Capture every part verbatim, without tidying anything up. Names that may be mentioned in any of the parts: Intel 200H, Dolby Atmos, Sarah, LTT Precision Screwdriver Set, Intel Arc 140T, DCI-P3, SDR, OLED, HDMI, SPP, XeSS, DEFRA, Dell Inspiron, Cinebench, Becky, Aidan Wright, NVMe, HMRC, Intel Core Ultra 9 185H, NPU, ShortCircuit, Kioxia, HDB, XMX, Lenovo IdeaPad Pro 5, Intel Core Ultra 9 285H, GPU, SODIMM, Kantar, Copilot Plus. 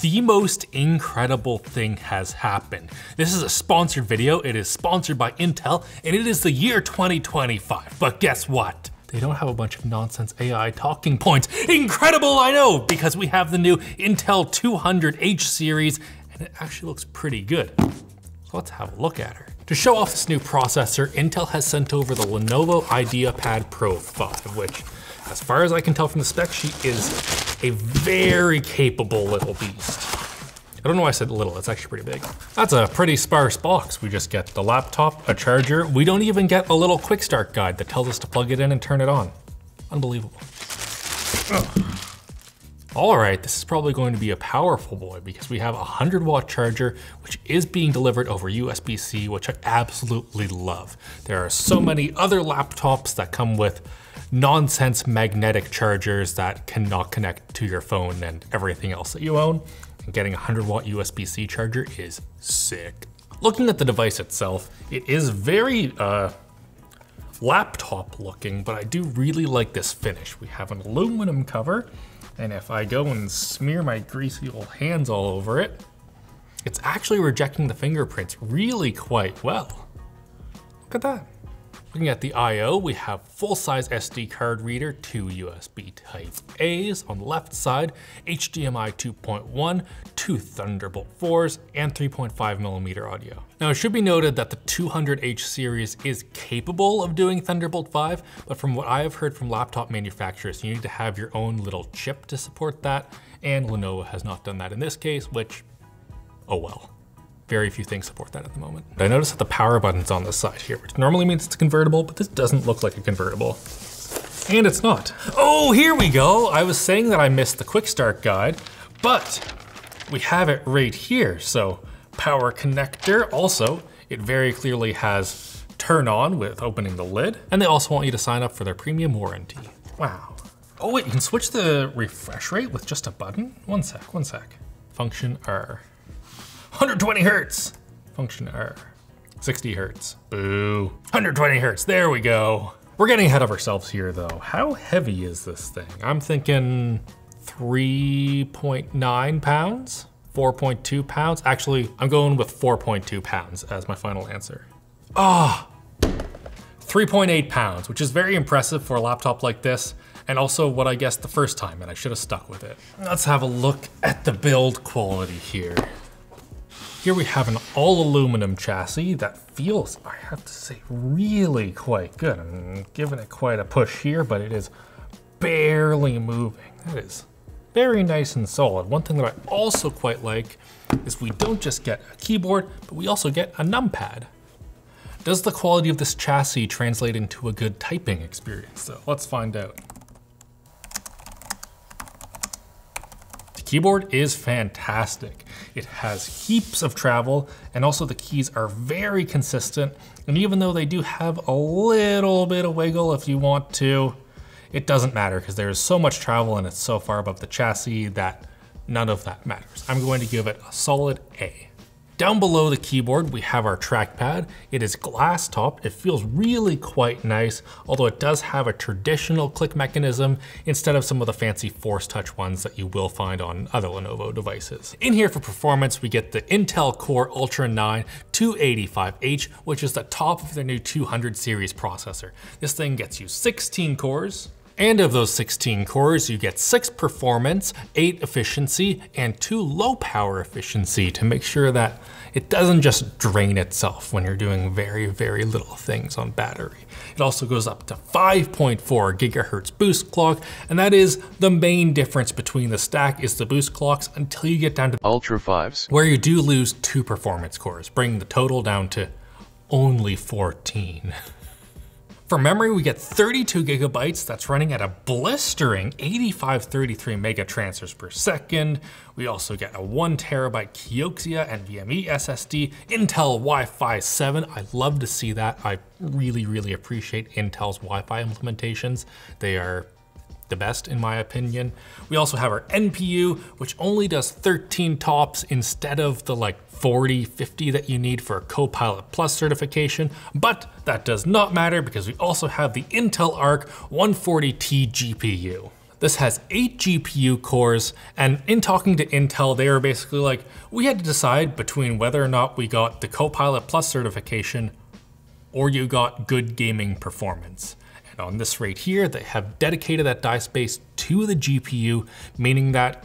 the most incredible thing has happened. This is a sponsored video, it is sponsored by Intel, and it is the year twenty twenty-five, but guess what? They don't have a bunch of nonsense A I talking points. Incredible, I know, because we have the new Intel two hundred H series, and it actually looks pretty good. So let's have a look at her. To show off this new processor, Intel has sent over the Lenovo IdeaPad Pro five, which, as far as I can tell from the spec sheet, is a very capable little beast. I don't know why I said little, it's actually pretty big. That's a pretty sparse box. We just get the laptop, a charger. We don't even get a little quick start guide that tells us to plug it in and turn it on. Unbelievable. Ugh. All right, this is probably going to be a powerful boy because we have a one hundred watt charger, which is being delivered over U S B C, which I absolutely love. There are so many other laptops that come with nonsense magnetic chargers that cannot connect to your phone and everything else that you own. Getting a one hundred watt U S B C charger is sick. Looking at the device itself, it is very uh, laptop looking, but I do really like this finish. We have an aluminum cover, and if I go and smear my greasy old hands all over it, it's actually rejecting the fingerprints really quite well. Look at that. Looking at the I O, we have full-size S D card reader, two U S B type A's on the left side, H D M I two point one, two Thunderbolt fours, and three point five millimeter audio. Now it should be noted that the two hundred H series is capable of doing Thunderbolt five, but from what I have heard from laptop manufacturers, you need to have your own little chip to support that, and Lenovo has not done that in this case, which, oh well. Very few things support that at the moment. I noticed that the power button's on this side here, which normally means it's a convertible, but this doesn't look like a convertible. And it's not. Oh, here we go. I was saying that I missed the quick start guide, but we have it right here. So power connector. Also, it very clearly has turn on with opening the lid. And they also want you to sign up for their premium warranty. Wow. Oh wait, you can switch the refresh rate with just a button? One sec, one sec. Function R. one hundred twenty hertz, function R, sixty hertz, boo. one hundred twenty hertz, there we go. We're getting ahead of ourselves here though. How heavy is this thing? I'm thinking three point nine pounds, four point two pounds. Actually, I'm going with four point two pounds as my final answer. Ah, oh, three point eight pounds, which is very impressive for a laptop like this. And also what I guessed the first time, and I should have stuck with it. Let's have a look at the build quality here. Here we have an all aluminum chassis that feels, I have to say, really quite good. I'm giving it quite a push here, but it is barely moving. That is very nice and solid. One thing that I also quite like is we don't just get a keyboard, but we also get a numpad. Does the quality of this chassis translate into a good typing experience though? Let's find out. Keyboard is fantastic. It has heaps of travel, and also the keys are very consistent. And even though they do have a little bit of wiggle if you want to, it doesn't matter because there's so much travel and it's so far above the chassis that none of that matters. I'm going to give it a solid A. Down below the keyboard, we have our trackpad. It is glass topped. It feels really quite nice, although it does have a traditional click mechanism instead of some of the fancy force touch ones that you will find on other Lenovo devices. In here for performance, we get the Intel Core Ultra nine two eighty-five H, which is the top of their new two hundred series processor. This thing gets you sixteen cores. And of those sixteen cores, you get six performance, eight efficiency, and two low power efficiency to make sure that it doesn't just drain itself when you're doing very, very little things on battery. It also goes up to five point four gigahertz boost clock, and that is the main difference between the stack is the boost clocks until you get down to Ultra fives, where you do lose two performance cores, bringing the total down to only fourteen. For memory, we get thirty-two gigabytes that's running at a blistering eighty-five thirty-three mega transfers per second. We also get a one terabyte Kioxia NVMe S S D, Intel Wi-Fi seven. I love to see that. I really, really appreciate Intel's Wi-Fi implementations. They are the best in my opinion. We also have our N P U, which only does thirteen tops instead of the like forty, fifty that you need for a Copilot Plus certification. But that does not matter because we also have the Intel Arc one forty T G P U. This has eight G P U cores, and in talking to Intel, they were basically like, we had to decide between whether or not we got the Copilot Plus certification or you got good gaming performance. And on this right here, they have dedicated that die space to the G P U, meaning that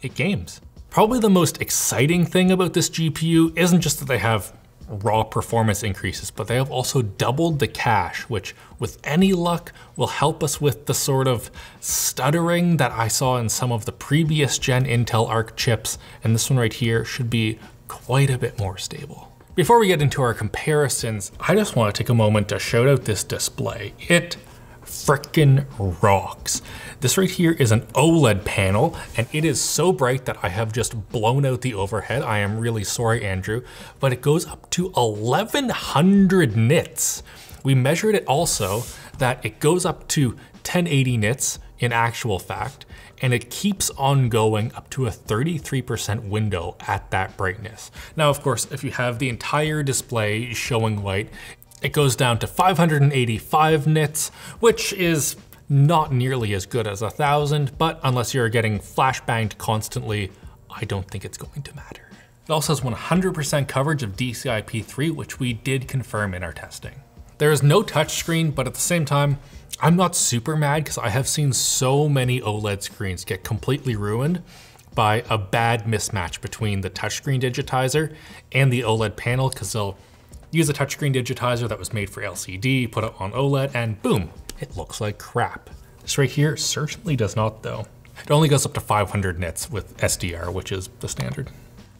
it games. Probably the most exciting thing about this G P U isn't just that they have raw performance increases, but they have also doubled the cache, which with any luck will help us with the sort of stuttering that I saw in some of the previous gen Intel Arc chips. And this one right here should be quite a bit more stable. Before we get into our comparisons, I just want to take a moment to shout out this display. It frickin' rocks. This right here is an OLED panel, and it is so bright that I have just blown out the overhead. I am really sorry, Andrew, but it goes up to eleven hundred nits. We measured it also that it goes up to ten eighty nits in actual fact, and it keeps on going up to a thirty-three percent window at that brightness. Now, of course, if you have the entire display showing white, it goes down to five hundred eighty-five nits, which is not nearly as good as a thousand, but unless you're getting flashbanged constantly, I don't think it's going to matter. It also has one hundred percent coverage of D C I P three, which we did confirm in our testing. There is no touchscreen, but at the same time, I'm not super mad because I have seen so many OLED screens get completely ruined by a bad mismatch between the touchscreen digitizer and the OLED panel, because they'll use a touchscreen digitizer that was made for L C D, put it on OLED, and boom, it looks like crap. This right here certainly does not though. It only goes up to five hundred nits with S D R, which is the standard.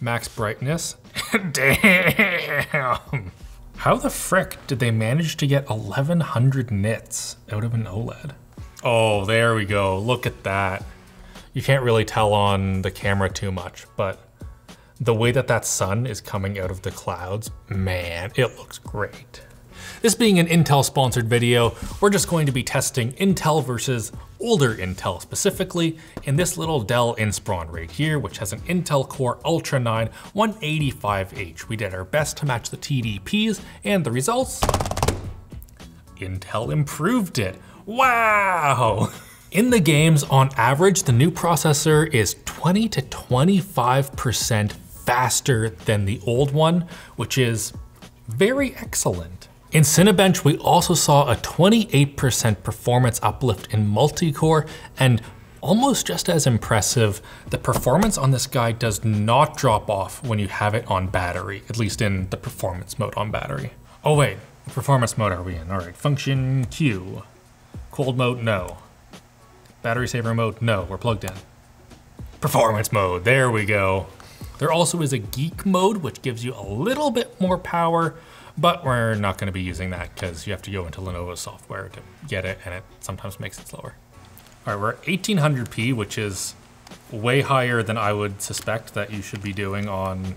Max brightness, damn. How the frick did they manage to get eleven hundred nits out of an OLED? Oh, there we go, look at that. You can't really tell on the camera too much, but the way that that sun is coming out of the clouds, man, it looks great. This being an Intel sponsored video, we're just going to be testing Intel versus older Intel specifically in this little Dell Inspiron right here, which has an Intel Core Ultra nine one eighty-five H. We did our best to match the T D Ps and the results, Intel improved it. Wow. In the games, on average, the new processor is twenty to twenty-five percent faster than the old one, which is very excellent. In Cinebench, we also saw a twenty-eight percent performance uplift in multi-core, and almost just as impressive, the performance on this guy does not drop off when you have it on battery, at least in the performance mode on battery. Oh wait, what performance mode are we in? All right, function Q, cold mode, no. Battery saver mode, no, we're plugged in. Performance mode, there we go. There also is a geek mode, which gives you a little bit more power, but we're not gonna be using that because you have to go into Lenovo software to get it, and it sometimes makes it slower. All right, we're at eighteen hundred P, which is way higher than I would suspect that you should be doing on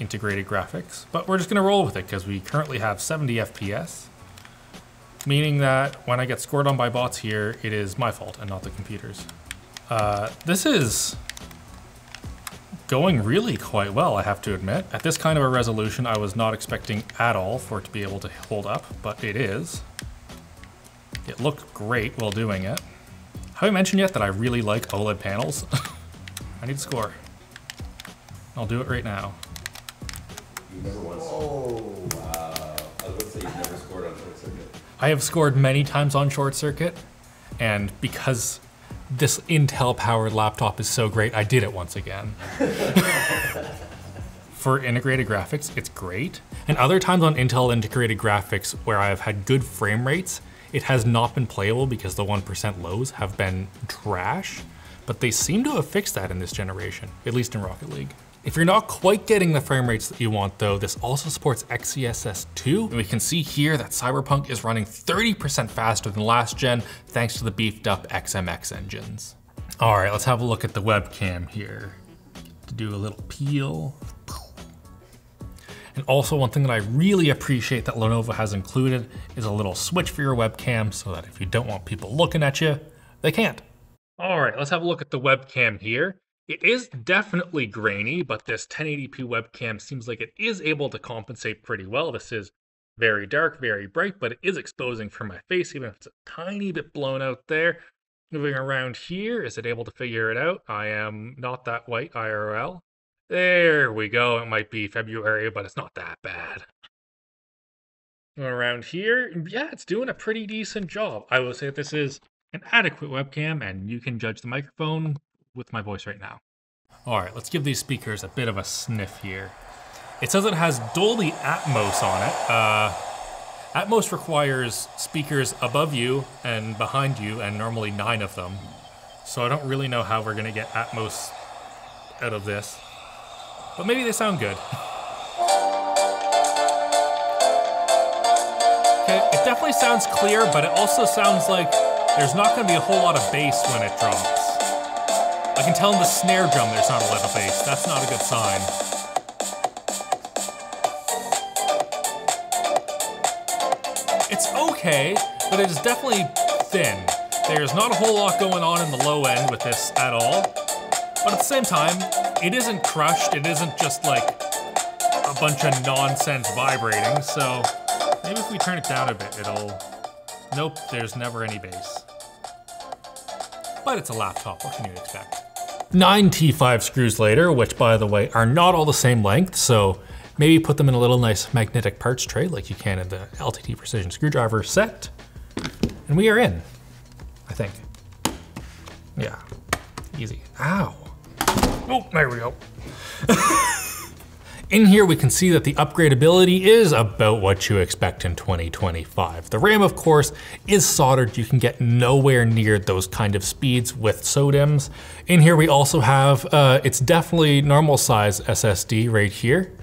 integrated graphics, but we're just gonna roll with it because we currently have seventy F P S. Meaning that when I get scored on by bots here, it is my fault and not the computer's. Uh, this is going really quite well, I have to admit. At this kind of a resolution, I was not expecting at all for it to be able to hold up, but it is. It looked great while doing it. Have I mentioned yet that I really like OLED panels? I need to score. I'll do it right now. You never once. Oh, wow. I would say you've never scored on short circuit. I have scored many times on short circuit, and because this Intel powered laptop is so great, I did it once again. For integrated graphics, it's great. And other times on Intel integrated graphics where I've had good frame rates, it has not been playable because the one percent lows have been trash, but they seem to have fixed that in this generation, at least in Rocket League. If you're not quite getting the frame rates that you want though, this also supports X E S S two. And we can see here that Cyberpunk is running thirty percent faster than last gen, thanks to the beefed up X M X engines. All right, let's have a look at the webcam here. Get to do a little peel. And also one thing that I really appreciate that Lenovo has included is a little switch for your webcam so that if you don't want people looking at you, they can't. All right, let's have a look at the webcam here. It is definitely grainy, but this ten eighty P webcam seems like it is able to compensate pretty well. This is very dark, very bright, but it is exposing for my face, even if it's a tiny bit blown out there. Moving around here, is it able to figure it out? I am not that white I R L. There we go. It might be February, but it's not that bad. Going around here, yeah, it's doing a pretty decent job. I will say this is an adequate webcam, and you can judge the microphone with my voice right now. All right, let's give these speakers a bit of a sniff here. It says it has Dolby Atmos on it. Uh, Atmos requires speakers above you and behind you, and normally nine of them. So I don't really know how we're gonna get Atmos out of this, but maybe they sound good. Okay, it definitely sounds clear, but it also sounds like there's not gonna be a whole lot of bass when it drops. I can tell in the snare drum there's not a lot of bass. That's not a good sign. It's okay, but it is definitely thin. There's not a whole lot going on in the low end with this at all. But at the same time, it isn't crushed. It isn't just like a bunch of nonsense vibrating. So maybe if we turn it down a bit, it'll... Nope, there's never any bass. But it's a laptop, what can you expect? Nine T five screws later, which by the way, are not all the same length. So maybe put them in a little nice magnetic parts tray like you can in the L T T Precision Screwdriver Set. And we are in, I think. Yeah, easy. Ow. Oh, there we go. In here, we can see that the upgradability is about what you expect in twenty twenty-five. The RAM, of course, is soldered. You can get nowhere near those kind of speeds with SO D I Ms. In here, we also have, uh, it's definitely normal size S S D right here.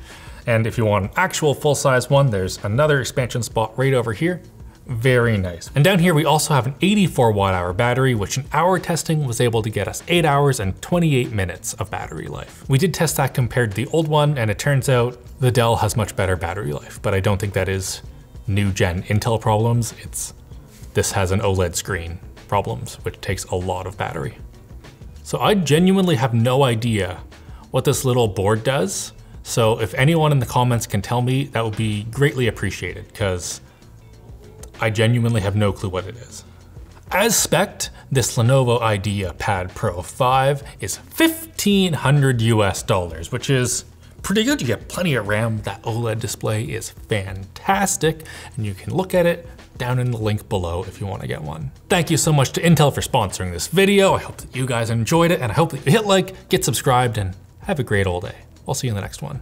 And if you want an actual full size one, there's another expansion spot right over here. Very nice. And down here, we also have an eighty-four watt hour battery, which in our testing was able to get us eight hours and twenty-eight minutes of battery life. We did test that compared to the old one, and it turns out the Dell has much better battery life, but I don't think that is new gen Intel problems. It's, this has an OLED screen problems, which takes a lot of battery. So I genuinely have no idea what this little board does. So if anyone in the comments can tell me, that would be greatly appreciated, because I genuinely have no clue what it is. As spec'd, this Lenovo IdeaPad Pro five is fifteen hundred US dollars, which is pretty good. You get plenty of RAM. That OLED display is fantastic, and you can look at it down in the link below if you want to get one. Thank you so much to Intel for sponsoring this video. I hope that you guys enjoyed it, and I hope that you hit like, get subscribed, and have a great old day. I'll see you in the next one.